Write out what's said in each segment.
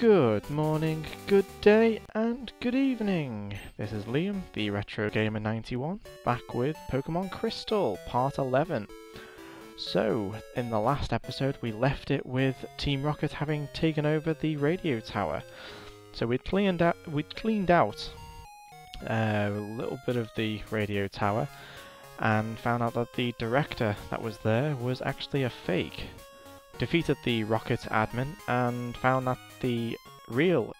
Good morning, good day and good evening. This is Liam, the Retro Gamer 91, back with Pokemon Crystal, part 11. So, in the last episode we left it with Team Rocket having taken over the radio tower. So we'd cleaned out a little bit of the radio tower and found out that the director that was there was actually a fake. Defeated the Rocket admin and found that the real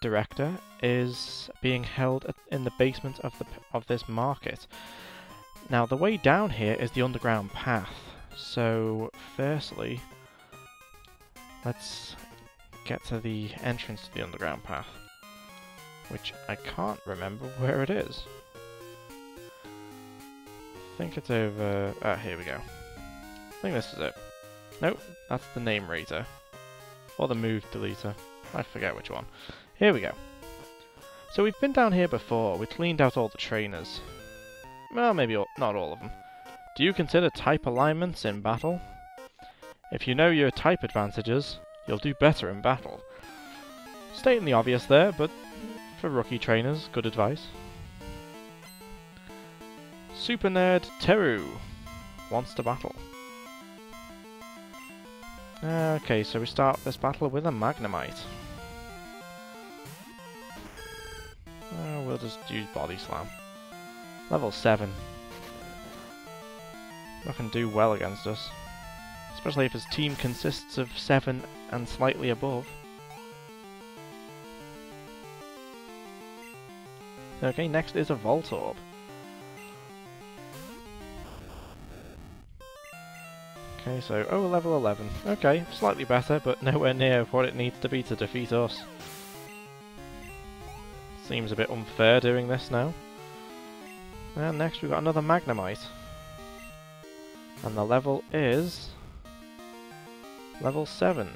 director is being held in the basement of this market. Now the way down here is the underground path, so firstly let's get to the entrance to the underground path, which I can't remember where it is. I think it's over... ah, here we go. I think this is it. Nope, that's the name reader. Or the move deleter. I forget which one. Here we go. So we've been down here before. We cleaned out all the trainers. Well, maybe not all of them. Do you consider type alignments in battle? If you know your type advantages, you'll do better in battle. Stating the obvious there, but for rookie trainers, good advice. Super Nerd Teru wants to battle. Okay, so we start this battle with a Magnemite. We'll just use Body Slam. Level 7. That can do well against us. Especially if his team consists of 7 and slightly above. Okay, next is a Voltorb. Okay, so, level 11. Okay, slightly better, but nowhere near what it needs to be to defeat us. Seems a bit unfair doing this now. And next we've got another Magnemite. And the level is... level 7.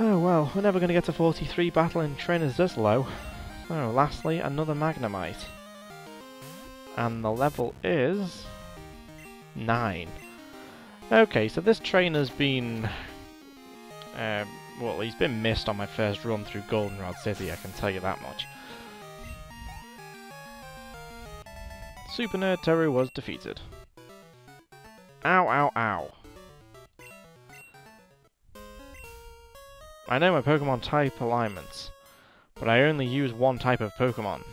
Oh well, we're never going to get to 43 battling trainers this low. So lastly, another Magnemite. And the level is... 9. Okay, so this trainer's been... well, he's been missed on my first run through Goldenrod City, I can tell you that much. Super Nerd Teru was defeated. Ow, ow, ow. I know my Pokemon type alignments, but I only use one type of Pokemon.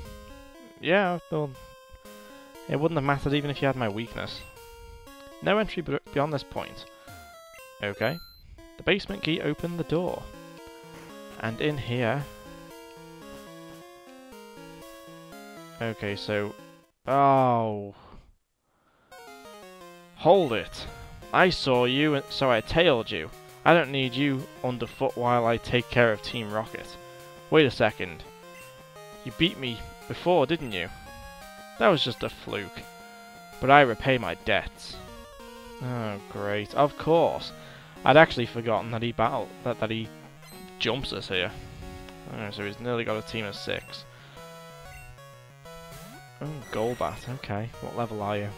Yeah, well, it wouldn't have mattered even if you had my weakness. No entry beyond this point. Okay. The basement key opened the door. And in here... okay, so... oh... hold it! I saw you, and so I tailed you. I don't need you underfoot while I take care of Team Rocket. Wait a second. You beat me before, didn't you? That was just a fluke. But I repay my debts. Oh, great. Of course. I'd actually forgotten that he jumps us here. Oh, so he's nearly got a team of 6. Oh, Golbat. Okay. What level are you?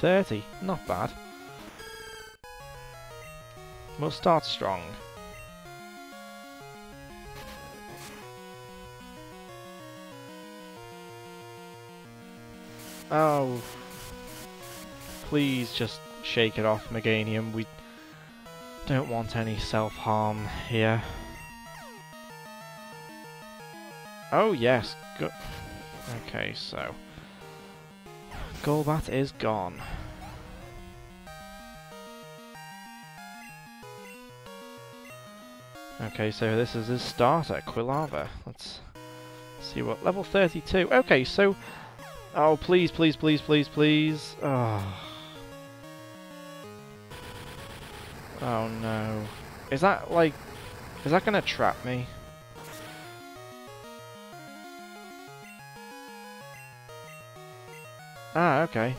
30. Not bad. We'll start strong. Oh. Please just shake it off, Meganium. We don't want any self-harm here. Oh yes, good. Okay, so... Golbat is gone. Okay, so this is his starter, Quilava. Let's see what... level 32. Okay, so... oh, please, please, please, please, please. Oh, oh no. Is that, like... is that going to trap me? Ah, okay.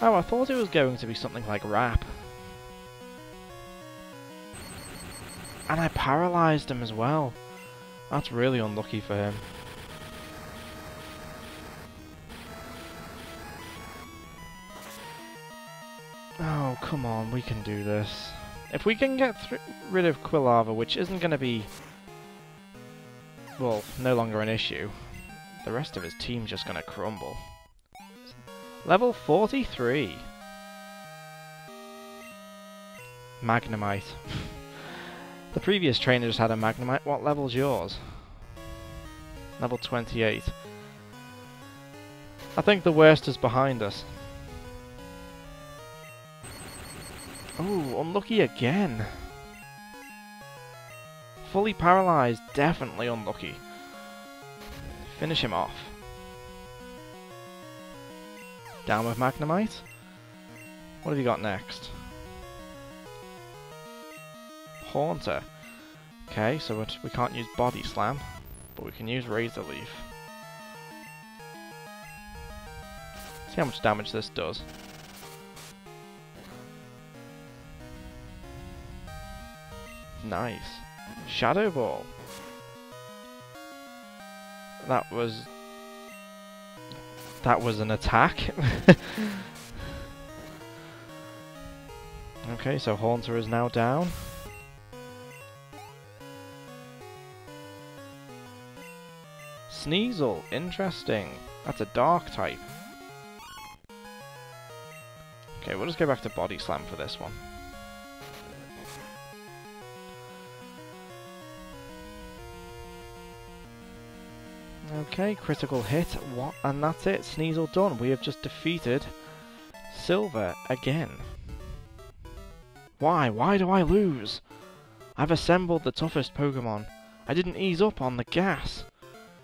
Oh, I thought it was going to be something like rap. And I paralysed him as well. That's really unlucky for him. Oh, come on, we can do this. If we can get rid of Quilava, which isn't going to be, well, no longer an issue, the rest of his team's just going to crumble. Level 43. Magnemite. The previous trainer just had a Magnemite. What level's yours? Level 28. I think the worst is behind us. Oh, unlucky again. Fully paralysed, definitely unlucky. Finish him off. Down with Magnemite. What have you got next? Haunter. Okay, so we can't use Body Slam, but we can use Razor Leaf. See how much damage this does. Nice. Shadow Ball. That was an attack. Okay, so Haunter is now down. Sneasel, interesting. That's a dark type. Okay, we'll just go back to Body Slam for this one. Okay, critical hit, what? And that's it, Sneasel done. We have just defeated Silver again. Why? Why do I lose? I've assembled the toughest Pokemon. I didn't ease up on the gas.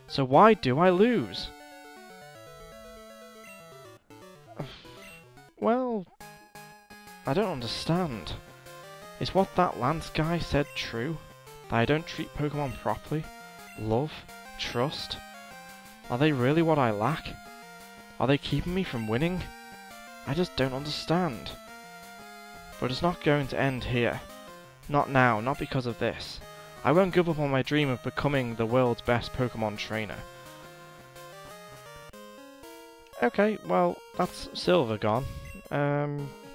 So why do I lose? Well, I don't understand. Is what that Lance guy said true? That I don't treat Pokemon properly? Love? Trust? Are they really what I lack? Are they keeping me from winning? I just don't understand. But it's not going to end here. Not now, not because of this. I won't give up on my dream of becoming the world's best Pokemon trainer. Okay, well, that's Silver gone.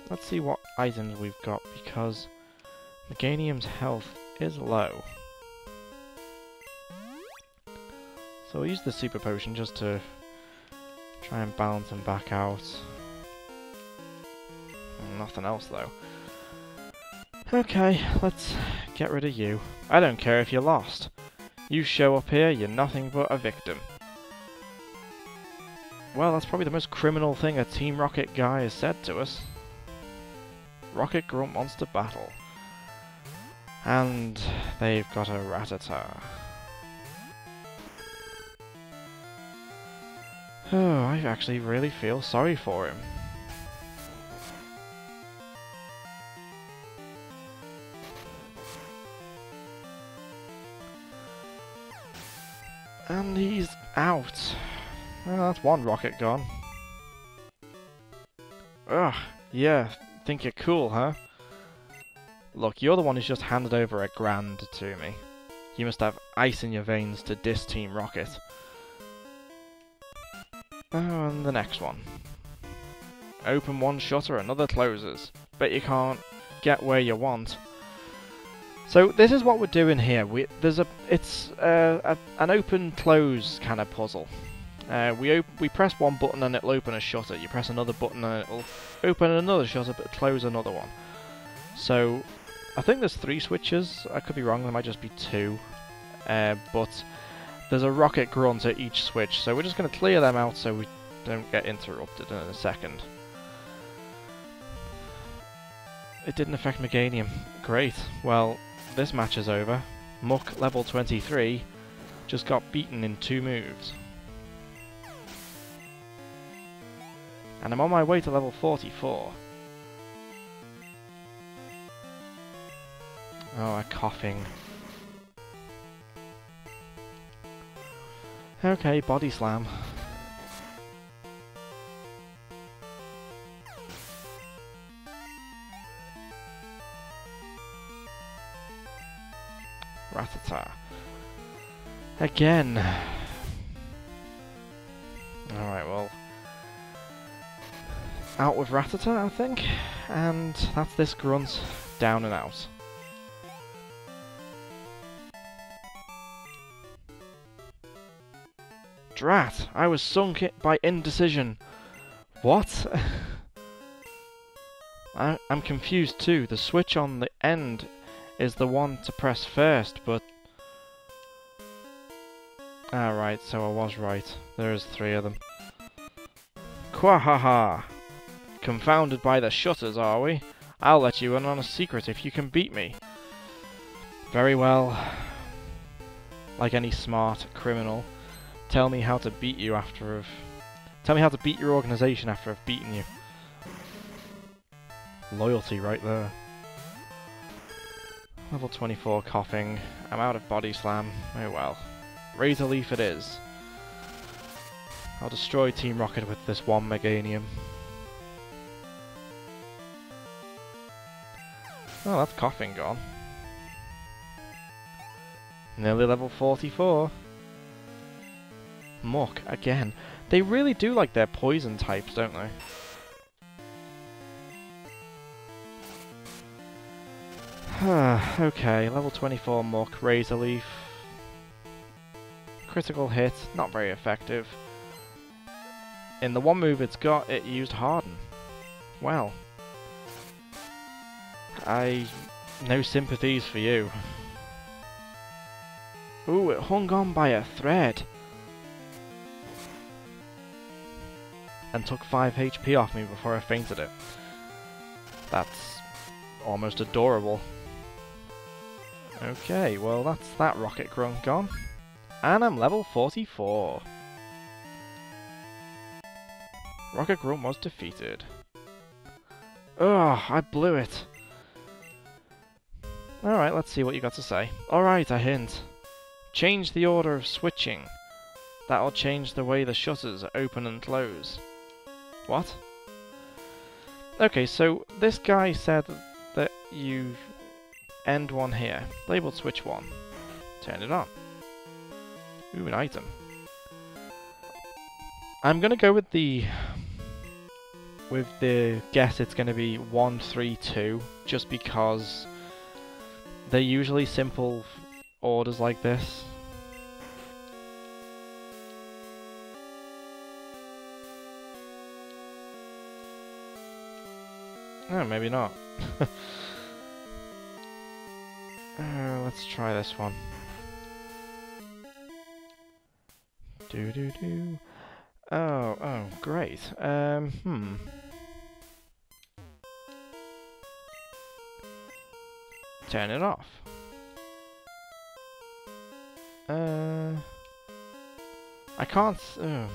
Let's see what items we've got, because Meganium's health is low. So we'll use the Super Potion just to try and balance him back out. Nothing else, though. Okay, let's get rid of you. I don't care if you're lost. You show up here, you're nothing but a victim. Well, that's probably the most criminal thing a Team Rocket guy has said to us. Rocket Grunt wants to battle. And they've got a Rattata. Oh, I actually really feel sorry for him. And he's out. Well, that's one rocket gone. Ugh, yeah, think you're cool, huh? Look, you're the one who's just handed over $1,000 to me. You must have ice in your veins to diss Team Rocket. Oh, and the next one. Open one shutter, another closes. Bet you can't get where you want. So this is what we're doing here. It's an open-close kind of puzzle. We press one button and it'll open a shutter. You press another button and it'll open another shutter, but close another one. So I think there's 3 switches. I could be wrong. There might just be 2. But there's a rocket grunt at each switch, so we're just going to clear them out so we don't get interrupted in a second. It didn't affect Meganium. Great. Well, this match is over. Muk, level 23, just got beaten in 2 moves. And I'm on my way to level 44. Oh, a Koffing. Okay, Body Slam. Rattata. Again. Alright, well. Out with Rattata, I think. and that's this grunt down and out. Drat! I was sunk by indecision. What? I'm confused too. The switch on the end is the one to press first, but... Ah, right, so I was right. There's three of them. Quahaha! Confounded by the shutters, are we? I'll let you in on a secret if you can beat me. Very well. Like any smart criminal. Tell me how to beat you after I've... Tell me how to beat your organisation after I've beaten you. Loyalty right there. Level 24 Koffing. I'm out of Body Slam. Oh well. Razor Leaf it is. I'll destroy Team Rocket with this one Meganium. Oh, that's Koffing gone. Nearly level 44. Muk again. They really do like their poison types, don't they? Okay, level 24 Muk, Razor Leaf. Critical hit, not very effective. In the one move it's got, it used Harden. Well. No sympathies for you. Ooh, it hung on by a thread. And took 5 HP off me before I fainted it. That's almost adorable. Okay, well that's that Rocket Grunt gone. And I'm level 44. Rocket Grunt was defeated. Ugh, I blew it. Alright, let's see what you got to say. Alright, I hint. Change the order of switching. That'll change the way the shutters open and close. What? Okay, so this guy said that you end one here. Labeled switch one. Turn it on. Ooh, an item. I'm gonna go with the... guess it's gonna be 1, 3, 2, just because they're usually simple orders like this. No, maybe not. Let's try this one. Do-do-do. Oh, great. Turn it off. I can't... Oh.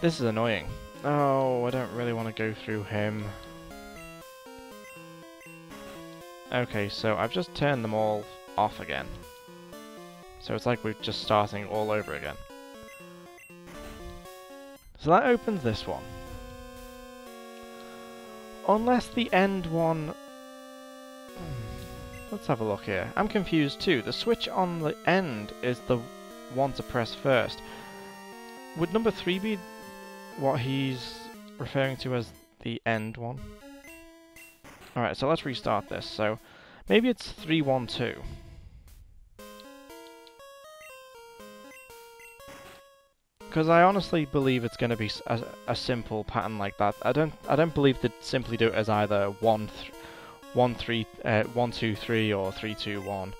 This is annoying. Oh, I don't really want to go through him. Okay, so I've just turned them all off again. So it's like we're just starting all over again. So that opens this one. Unless the end one... Let's have a look here. I'm confused too. The switch on the end is the one to press first. Would number 3 be what he's referring to as the end one? Alright, so let's restart this. So maybe it's 3, 1, 2. Because I honestly believe it's going to be a simple pattern like that. I don't believe they'd simply do it as either 1, 3, 1, 2, 3 or 3, 2, 1.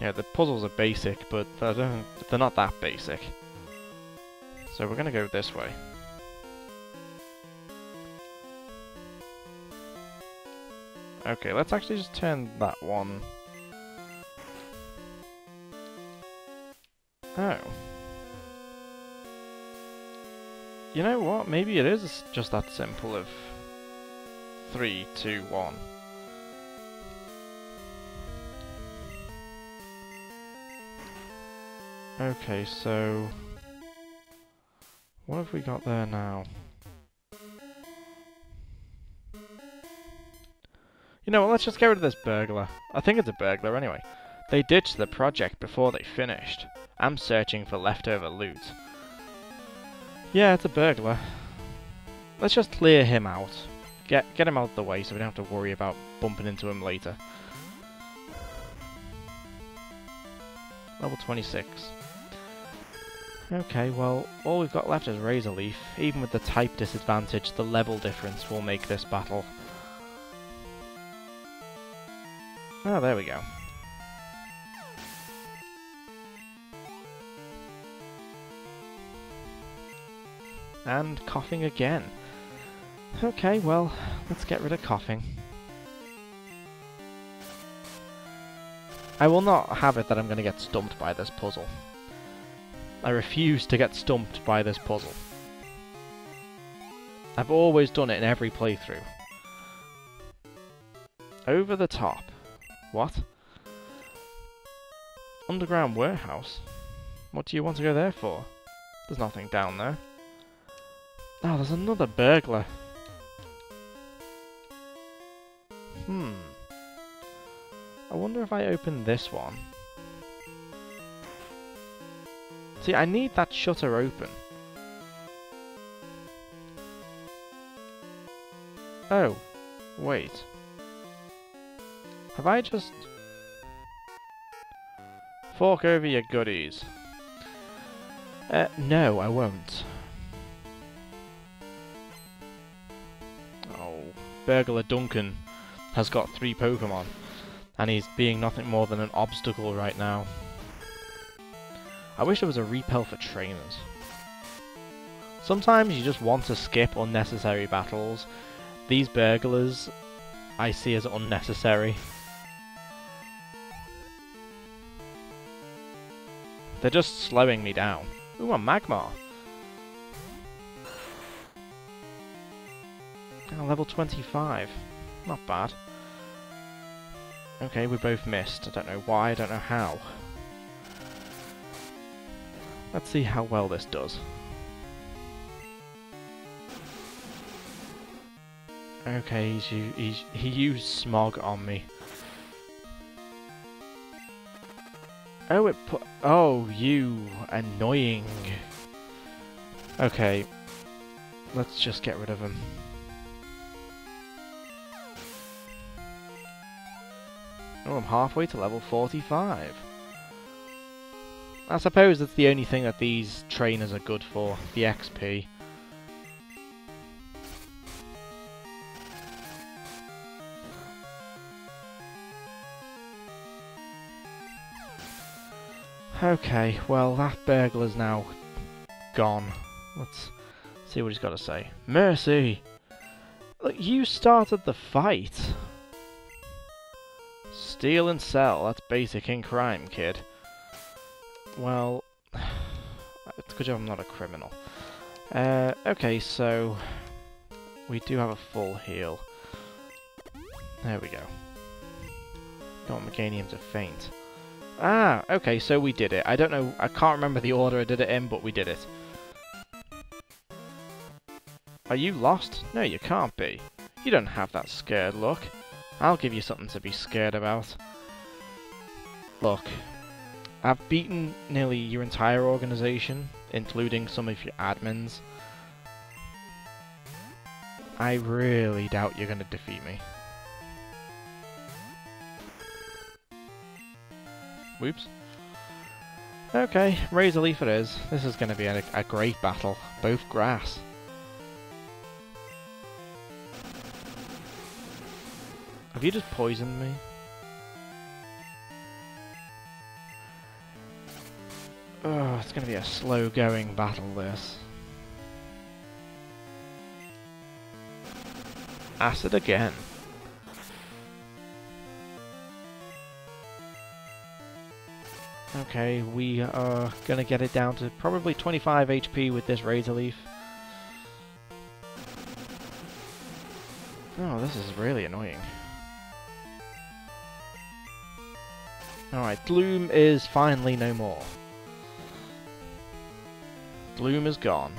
Yeah, the puzzles are basic, but they're not that basic. So we're going to go this way. Okay, let's actually just turn that one. Oh. You know what? Maybe it is just that simple of 3, 2, 1. Okay, so... What have we got there now? You know what, let's just get rid of this burglar. I think it's a burglar anyway. They ditched the project before they finished. I'm searching for leftover loot. Yeah, it's a burglar. Let's just clear him out. Get him out of the way so we don't have to worry about bumping into him later. Level 26. Okay, well, all we've got left is Razor Leaf. Even with the type disadvantage, the level difference will make this battle. Oh, there we go. And Koffing again. Okay, well, let's get rid of Koffing. I will not have it that I'm going to get stumped by this puzzle. I refuse to get stumped by this puzzle. I've always done it in every playthrough. Over the top. What? Underground warehouse? What do you want to go there for? There's nothing down there. Oh, there's another burglar. I wonder if I open this one. See, I need that shutter open. Oh, wait. Have I just... Fork over your goodies. No, I won't. Oh, Burglar Duncan has got 3 Pokemon, and he's being nothing more than an obstacle right now. I wish there was a repel for trainers. Sometimes you just want to skip unnecessary battles. These burglars I see as unnecessary. They're just slowing me down. Ooh, a Magmar. Oh, level 25. Not bad. Okay, we both missed. I don't know why, I don't know how. Let's see how well this does. Okay, he used Smog on me. Oh, it put... Oh, you annoying. Okay. Let's just get rid of him. Oh, I'm halfway to level 45. I suppose that's the only thing that these trainers are good for, the XP. Okay, well, that burglar's now gone. Let's see what he's got to say. Mercy! Look, you started the fight! Steal and sell, that's basic in crime, kid. Well, it's a good job I'm not a criminal. Okay, so we do have a full heal. There we go. Got Meganium to faint. Ah, okay, so we did it. I don't know, I can't remember the order I did it in, but we did it. Are you lost? No, you can't be. You don't have that scared look. I'll give you something to be scared about. Look, I've beaten nearly your entire organization, including some of your admins. I really doubt you're going to defeat me. Whoops. Okay, Razor Leaf it is. This is going to be a great battle. Both grass. Have you just poisoned me? Oh, it's going to be a slow-going battle, this. Acid again. Okay, we are going to get it down to probably 25 HP with this Razor Leaf. Oh, this is really annoying. Alright, Gloom is finally no more. Gloom is gone.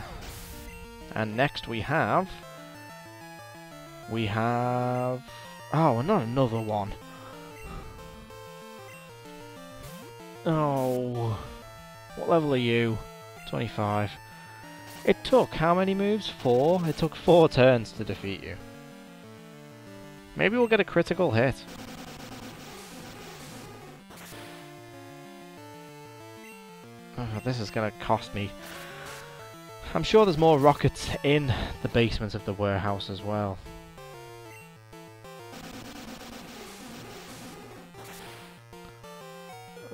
And next we have... Oh, not another one. Oh, What level are you? 25. It took how many moves? 4? It took 4 turns to defeat you. Maybe we'll get a critical hit. Oh, this is going to cost me. I'm sure there's more rockets in the basement of the warehouse as well.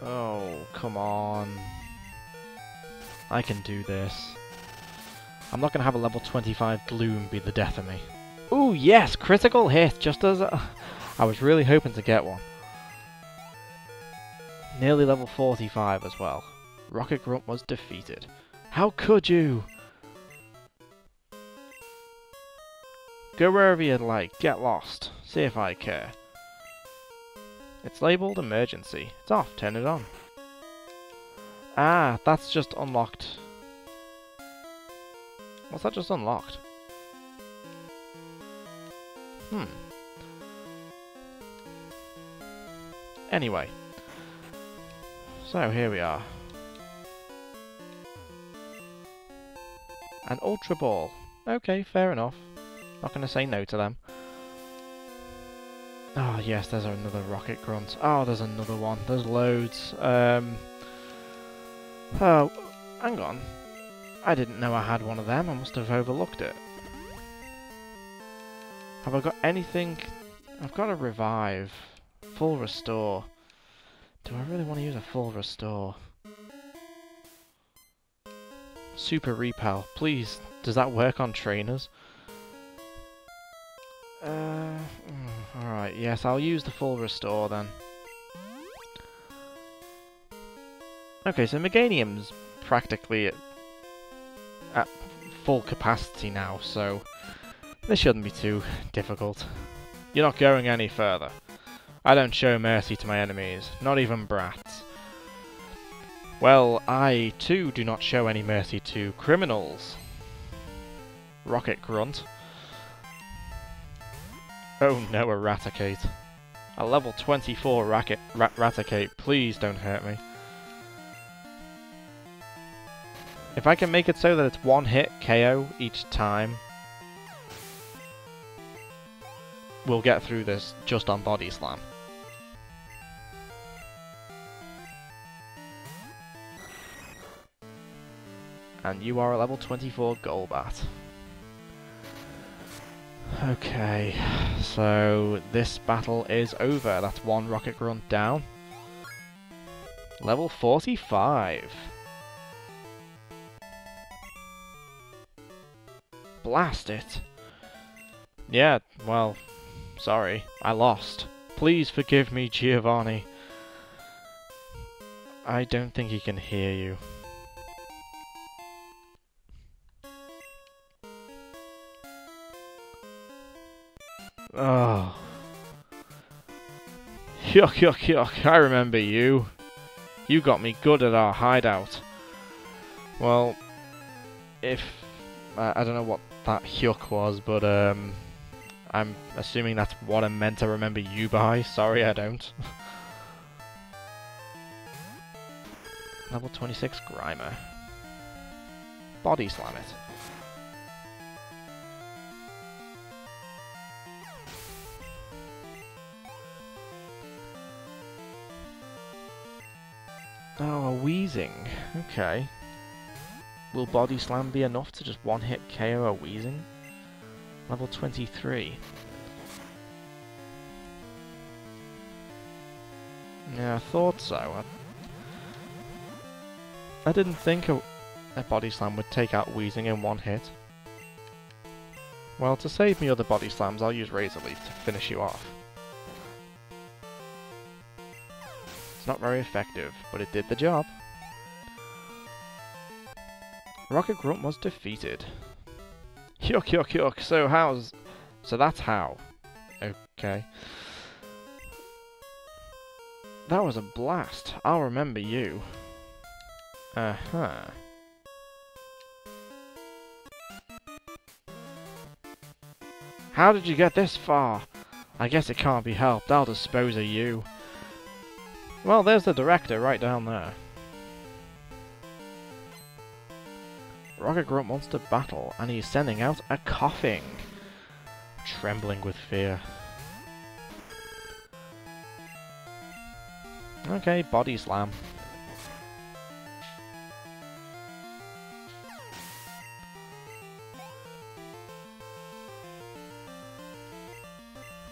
Oh, come on. I can do this. I'm not going to have a level 25 Gloom be the death of me. Ooh, yes! Critical hit! Just as I was really hoping to get one. Nearly level 45 as well. Rocket Grunt was defeated. How could you? Go wherever you'd like. Get lost. See if I care. It's labelled emergency. It's off. Turn it on. Ah, that's just unlocked. What's that just unlocked? Hmm. Anyway. So, here we are. An Ultra Ball. Okay, fair enough. Not going to say no to them. Oh, yes, there's another Rocket Grunt. Oh, there's another one. There's loads. Oh, hang on. I didn't know I had one of them. I must have overlooked it. Have I got anything? I've got a revive. Full restore. Do I really want to use a full restore? Super repel. Please, does that work on trainers? Alright, yes, I'll use the full restore then. Okay, so Meganium's practically at full capacity now, so this shouldn't be too difficult. You're not going any further. I don't show mercy to my enemies, not even brats. Well, I too do not show any mercy to criminals. Rocket Grunt. Oh no, a Raticate. A level 24 Raticate, please don't hurt me. If I can make it so that it's one hit KO each time, we'll get through this just on Body Slam. And you are a level 24 Golbat. Okay, so this battle is over. That's one Rocket Grunt down. Level 45. Blast it. Yeah, well, sorry. I lost. Please forgive me, Giovanni. I don't think he can hear you. Oh. Yuck, yuck, yuck. I remember you. You got me good at our hideout. Well, if... I don't know what that yuck was, but I'm assuming that's what I'm meant to remember you by. Sorry, I don't. Level 26 Grimer. Body slam it. Oh, a Weezing. Okay. Will Body Slam be enough to just one-hit KO a Weezing? Level 23. Yeah, I thought so. I didn't think a Body Slam would take out Weezing in one hit. Well, to save me other Body Slams, I'll use Razor Leaf to finish you off. It's not very effective, but it did the job. Rocket Grunt was defeated. Yuck, yuck, yuck. So that's how. Okay. That was a blast. I'll remember you. Uh-huh. How did you get this far? I guess it can't be helped. I'll dispose of you. Well, there's the director right down there. Rocket Grunt wants to battle, and he's sending out a Koffing, trembling with fear. Okay, Body Slam.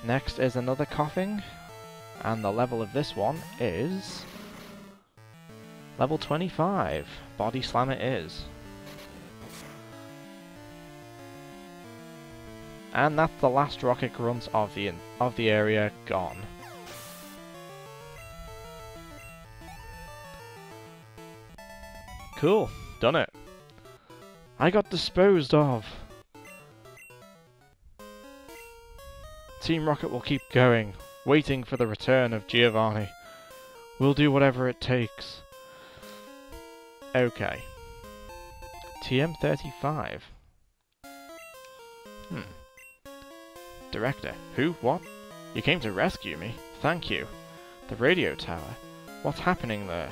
Next is another Koffing, and the level of this one is level 25. Body Slam it is. And that's the last Rocket Grunt of the area gone. Cool, done it. I got disposed of. Team Rocket will keep going, waiting for the return of Giovanni. We'll do whatever it takes. Okay. TM35. Director, who? What? You came to rescue me? Thank you. The radio tower? What's happening there?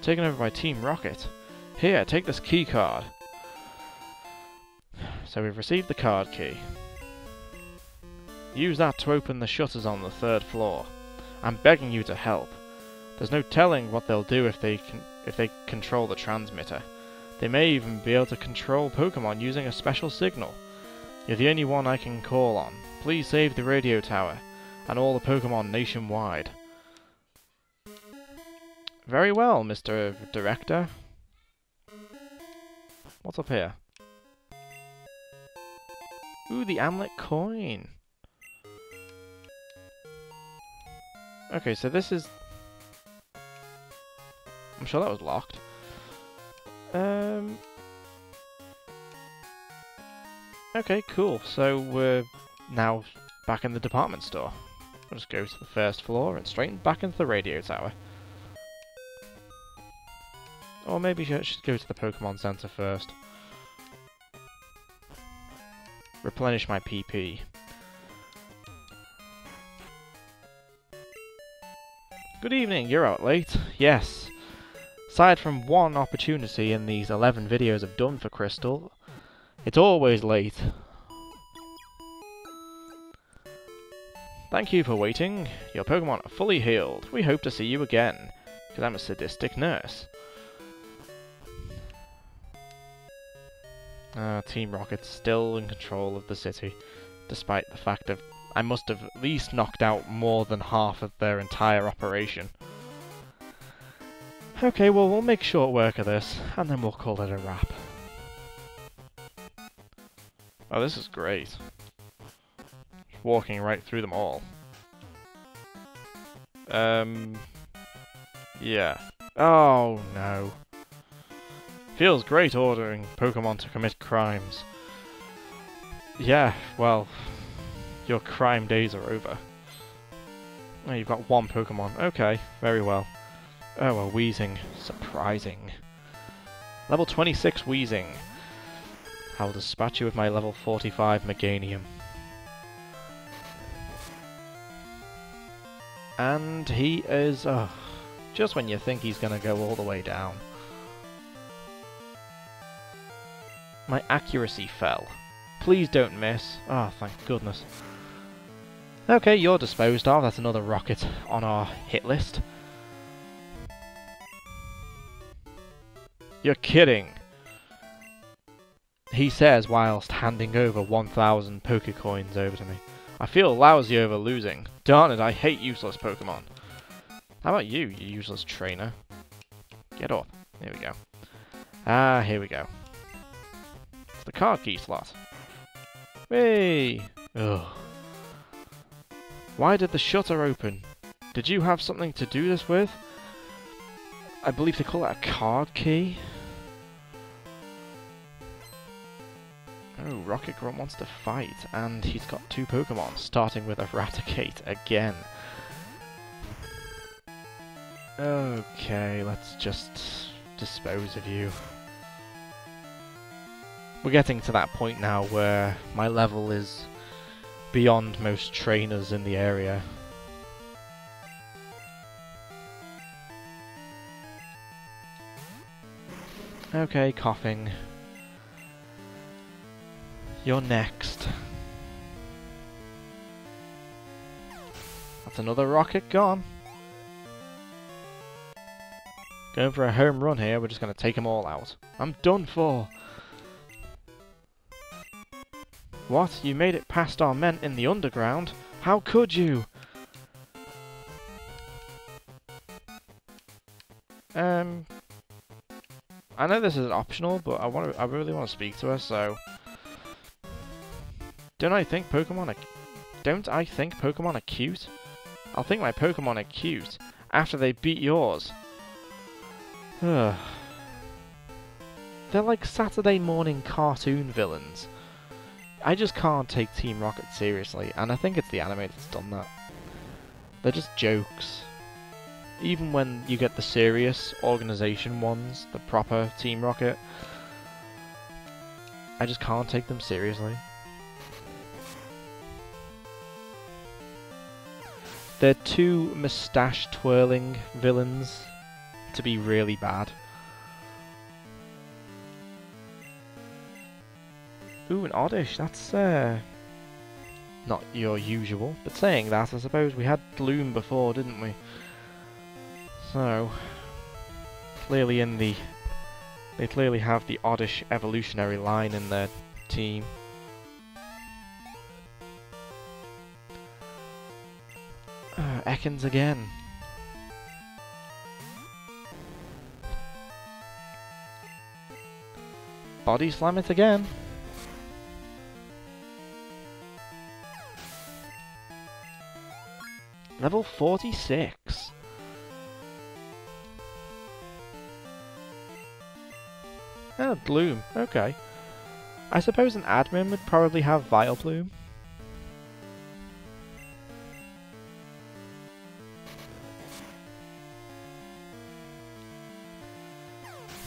Taken over by Team Rocket. Here, take this key card. So we've received the card key. Use that to open the shutters on the third floor. I'm begging you to help. There's no telling what they'll do if they control the transmitter. They may even be able to control Pokemon using a special signal. You're the only one I can call on. Please save the radio tower and all the Pokemon nationwide. Very well, Mr. Director. What's up here? Ooh, the Amulet coin. Okay, so this is... I'm sure that was locked. Okay, cool. So we're now back in the department store. We'll just go to the first floor and straight back into the radio tower. Or maybe I should go to the Pokemon Center first. Replenish my PP. Good evening, you're out late. Yes. Aside from one opportunity in these 11 videos I've done for Crystal, it's always late. Thank you for waiting. Your Pokemon are fully healed. We hope to see you again, because I'm a sadistic nurse. Team Rocket's still in control of the city, despite the fact that I must have at least knocked out more than half of their entire operation. Okay, well, we'll make short work of this, and then we'll call it a wrap. Oh, this is great. Just walking right through them all. Yeah. Oh, no. Feels great ordering Pokemon to commit crimes. Yeah, well... Your crime days are over. Oh, you've got one Pokemon. Okay, very well. Oh, a Weezing. Surprising. Level 26 Weezing. I'll dispatch you with my level 45 Meganium. And he is... Oh, just when you think he's going to go all the way down. My accuracy fell. Please don't miss. Oh, thank goodness. Okay, you're disposed of. That's another rocket on our hit list. You're kidding! He says whilst handing over 1,000 Pokecoins over to me. I feel lousy over losing. Darn it, I hate useless Pokemon. How about you, you useless trainer? Get up. Here we go. Ah, here we go. It's the card key slot. Hey! Ugh. Why did the shutter open? Did you have something to do this with? I believe they call it a card key. Oh, Rocket Grunt wants to fight, and he's got two Pokemon, starting with a Raticate again. Okay, let's just dispose of you. We're getting to that point now where my level is beyond most trainers in the area. Okay, Koffing. You're next. That's another rocket gone. Going for a home run here. We're just going to take them all out. I'm done for. What? You made it past our men in the underground? How could you? I know this is optional, but I really want to speak to her, so... Don't I think Pokemon are cute? I'll think my Pokemon are cute after they beat yours. They're like Saturday morning cartoon villains. I just can't take Team Rocket seriously, and I think it's the anime that's done that. They're just jokes. Even when you get the serious organization ones, the proper Team Rocket, I just can't take them seriously. They're too moustache-twirling villains to be really bad. Ooh, an Oddish, that's not your usual. But saying that, I suppose we had Gloom before, didn't we? So, clearly in the... They clearly have the Oddish evolutionary line in their team. Ekans again. Body slam it again. Level 46. Oh, Bloom. Okay. I suppose an admin would probably have Vileplume.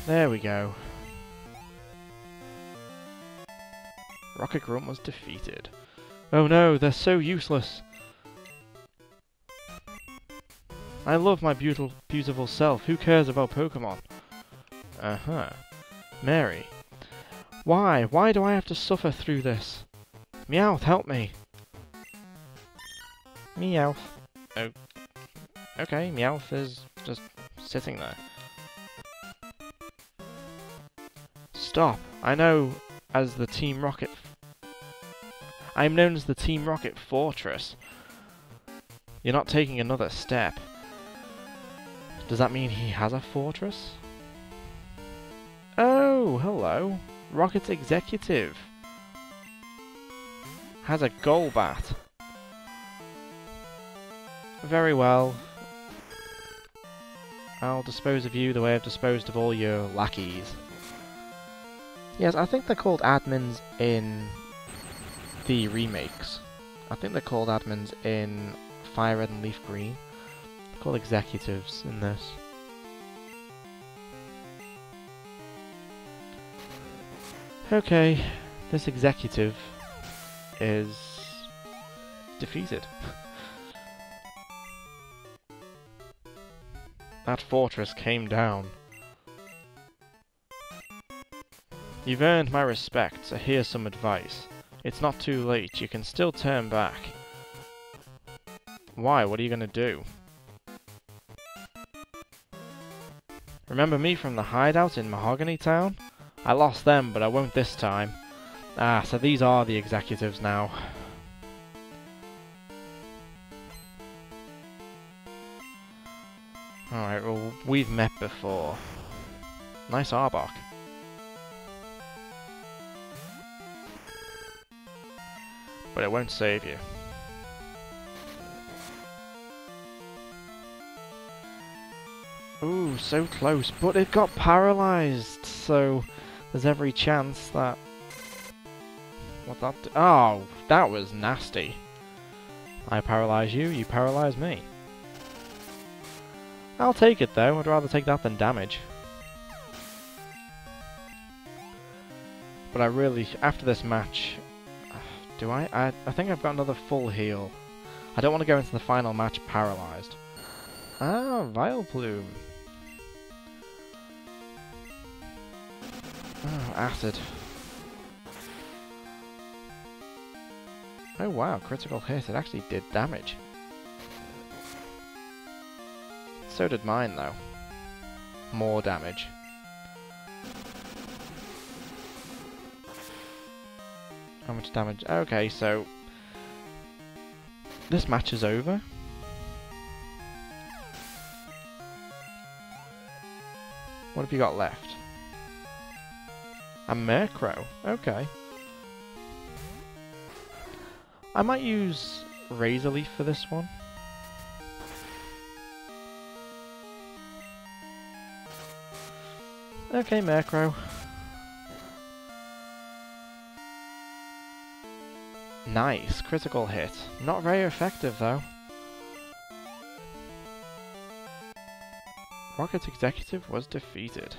There we go. Rocket Grunt was defeated. Oh no, they're so useless. I love my beautiful self. Who cares about Pokemon? Uh-huh. Mary. Why? Why do I have to suffer through this? Meowth, help me. Meowth. Oh. Okay, Meowth is just sitting there. Stop. I know as the Team Rocket... I'm known as the Team Rocket Fortress. You're not taking another step. Does that mean he has a fortress? Oh, hello. Rocket Executive. Has a Golbat. Very well. I'll dispose of you the way I've disposed of all your lackeys. Yes, I think they're called admins in the remakes. I think they're called admins in Fire Red and Leaf Green. They're called executives in this. Okay, this executive is defeated. That fortress came down. You've earned my respect, so here's some advice. It's not too late, you can still turn back. Why? What are you going to do? Remember me from the hideout in Mahogany Town? I lost them, but I won't this time. Ah, so these are the executives now. Alright, well, we've met before. Nice Arbok. But it won't save you. Ooh, so close, but it got paralysed, so there's every chance that... What that do? Oh, that was nasty. I paralyse you, you paralyse me. I'll take it though, I'd rather take that than damage. But I really, after this match... Do I? I think I've got another full heal. I don't want to go into the final match paralysed. Ah, Vileplume. Oh, acid. Oh wow, critical hit. It actually did damage. So did mine, though. More damage. How much damage? Okay, so... this match is over. What have you got left? A Murkrow. Okay. I might use Razor Leaf for this one. Okay, Murkrow. Nice, critical hit. Not very effective, though. Rocket's executive was defeated.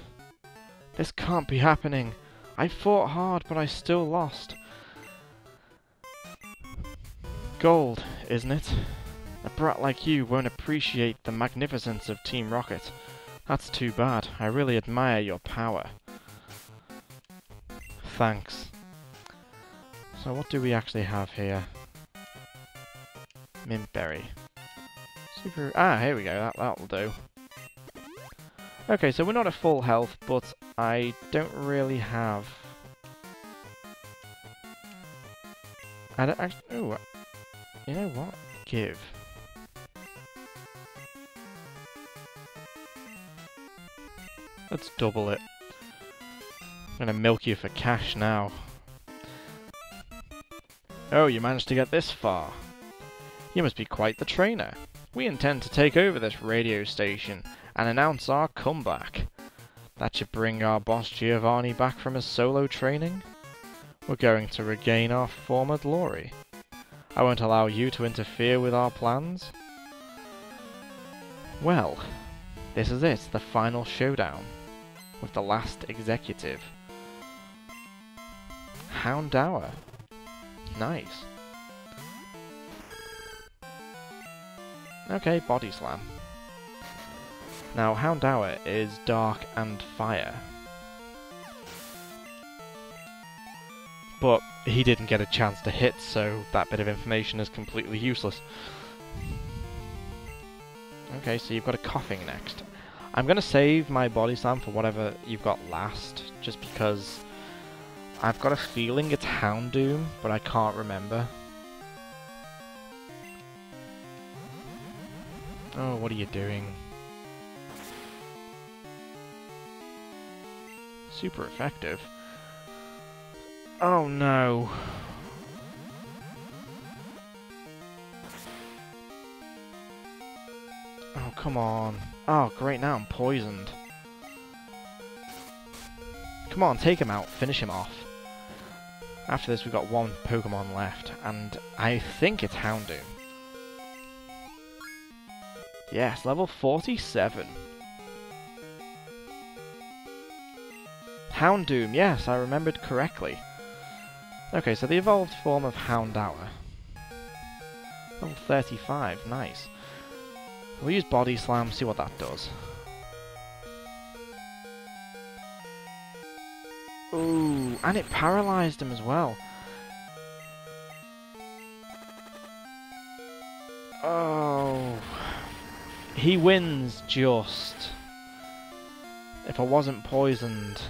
This can't be happening. I fought hard, but I still lost. Gold, isn't it? A brat like you won't appreciate the magnificence of Team Rocket. That's too bad. I really admire your power. Thanks. So what do we actually have here? Mintberry. Super... ah, here we go. That'll do. Okay, so we're not at full health, but I don't really have... I don't actually... ooh, you know what? Give. Let's double it. I'm gonna milk you for cash now. Oh, you managed to get this far. You must be quite the trainer. We intend to take over this radio station and announce our comeback. That should bring our boss Giovanni back from his solo training. We're going to regain our former glory. I won't allow you to interfere with our plans. Well, this is it, the final showdown with the last executive. Houndour. Nice. Okay, Body Slam. Now, Houndour is dark and fire. But he didn't get a chance to hit, so that bit of information is completely useless. Okay, so you've got a Koffing next. I'm going to save my Body Slam for whatever you've got last, just because... I've got a feeling it's Houndoom, but I can't remember. Oh, what are you doing? Super effective. Oh no! Oh, come on. Oh, great, now I'm poisoned. Come on, take him out, finish him off. After this, we've got one Pokemon left, and I think it's Houndoom. Yes, level 47. Houndoom, yes, I remembered correctly. Okay, so the evolved form of Houndour. Level 35, nice. We'll use Body Slam, see what that does. Ooh, and it paralyzed him as well. Oh. He wins just. If I wasn't poisoned,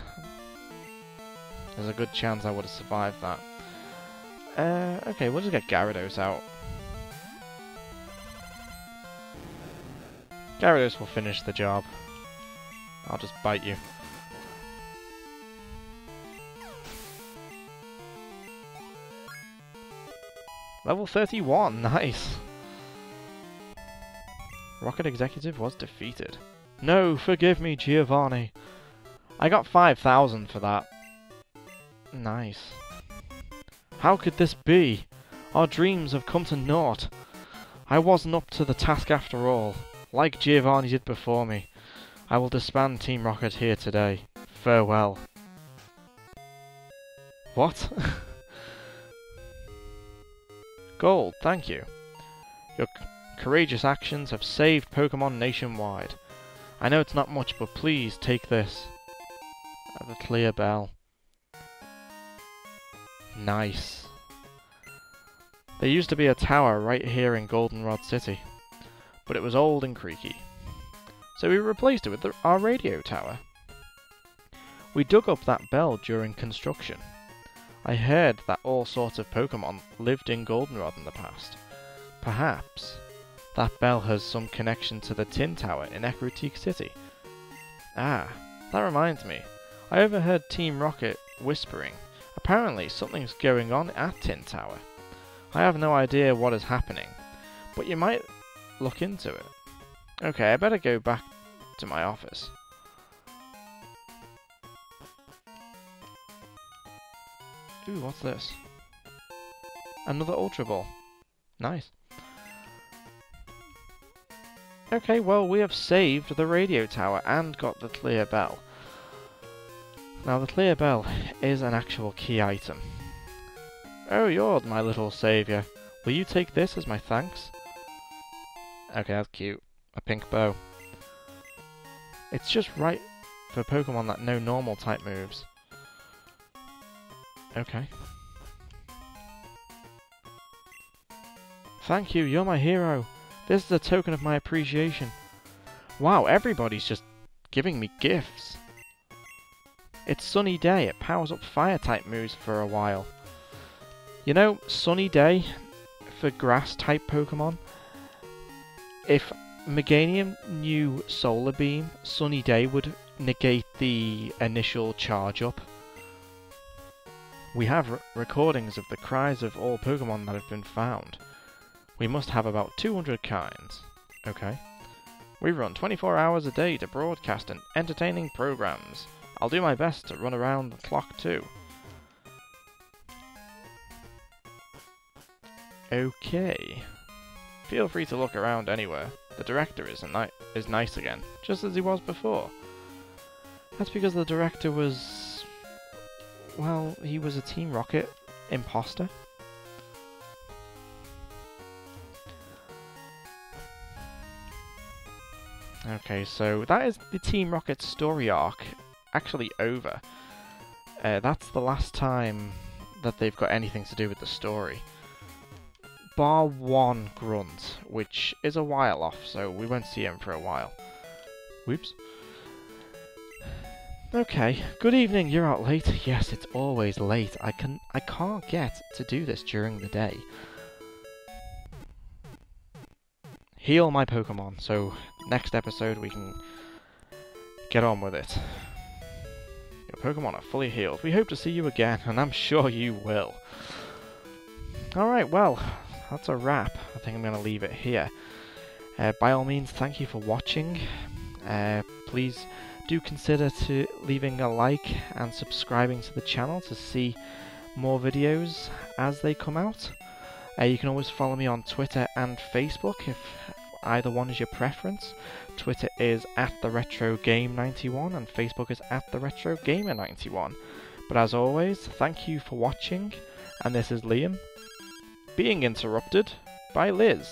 there's a good chance I would have survived that. Okay, we'll just get Gyarados out. Gyarados will finish the job. I'll just bite you. Level 31, nice! Rocket Executive was defeated. No, forgive me, Giovanni! I got 5,000 for that. Nice. How could this be? Our dreams have come to naught. I wasn't up to the task after all, like Giovanni did before me. I will disband Team Rocket here today. Farewell. What? Gold, thank you. Your courageous actions have saved Pokemon nationwide. I know it's not much, but please take this. Have a Clear Bell. Nice. There used to be a tower right here in Goldenrod City, but it was old and creaky. So we replaced it with our radio tower. We dug up that bell during construction. I heard that all sorts of Pokemon lived in Goldenrod in the past. Perhaps that bell has some connection to the Tin Tower in Ekruteak City. Ah, that reminds me. I overheard Team Rocket whispering. Apparently something's going on at Tin Tower. I have no idea what is happening, but you might look into it. Okay, I better go back to my office. Ooh, what's this? Another Ultra Ball. Nice. Okay, well, we have saved the radio tower and got the Clear Bell. Now, the Clear Bell is an actual key item. Oh, you're my little saviour. Will you take this as my thanks? Okay, that's cute. A pink bow. It's just right for Pokemon that know normal type moves. Okay. Thank you, you're my hero. This is a token of my appreciation. Wow, everybody's just giving me gifts. It's Sunny Day. It powers up fire type moves for a while. You know, Sunny Day for grass type Pokemon. If Meganium knew Solar Beam, Sunny Day would negate the initial charge up. We have recordings of the cries of all Pokemon that have been found. We must have about 200 kinds. Okay. We run 24 hours a day to broadcast and entertaining programs. I'll do my best to run around the clock too. Okay. Feel free to look around anywhere. The director is nice again, just as he was before. That's because the director was... well, he was a Team Rocket imposter. Okay, so that is the Team Rocket story arc actually over. That's the last time that they've got anything to do with the story. Bar one grunt, which is a while off, so we won't see him for a while. Whoops. Okay, good evening, you're out late. Yes, it's always late. I can't get to do this during the day. Heal my Pokemon, so next episode we can get on with it. Your Pokemon are fully healed. We hope to see you again, and I'm sure you will. Alright, well... that's a wrap. I think I'm going to leave it here. By all means, thank you for watching. Please do consider to leaving a like and subscribing to the channel to see more videos as they come out. You can always follow me on Twitter and Facebook if either one is your preference. Twitter is @TheRetroGame91 and Facebook is @TheRetroGamer91. But as always, thank you for watching, and this is Liam. Being interrupted by Liz.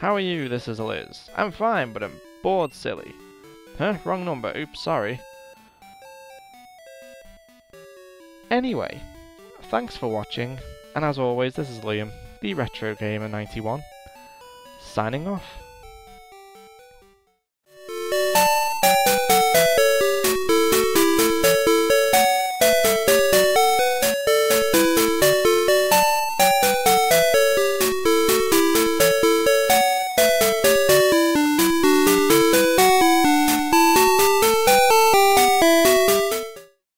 How are you? This is Liz. I'm fine, but I'm bored silly. Huh? Wrong number. Oops, sorry. Anyway, thanks for watching, and as always, this is Liam, the Retro Gamer 91, signing off.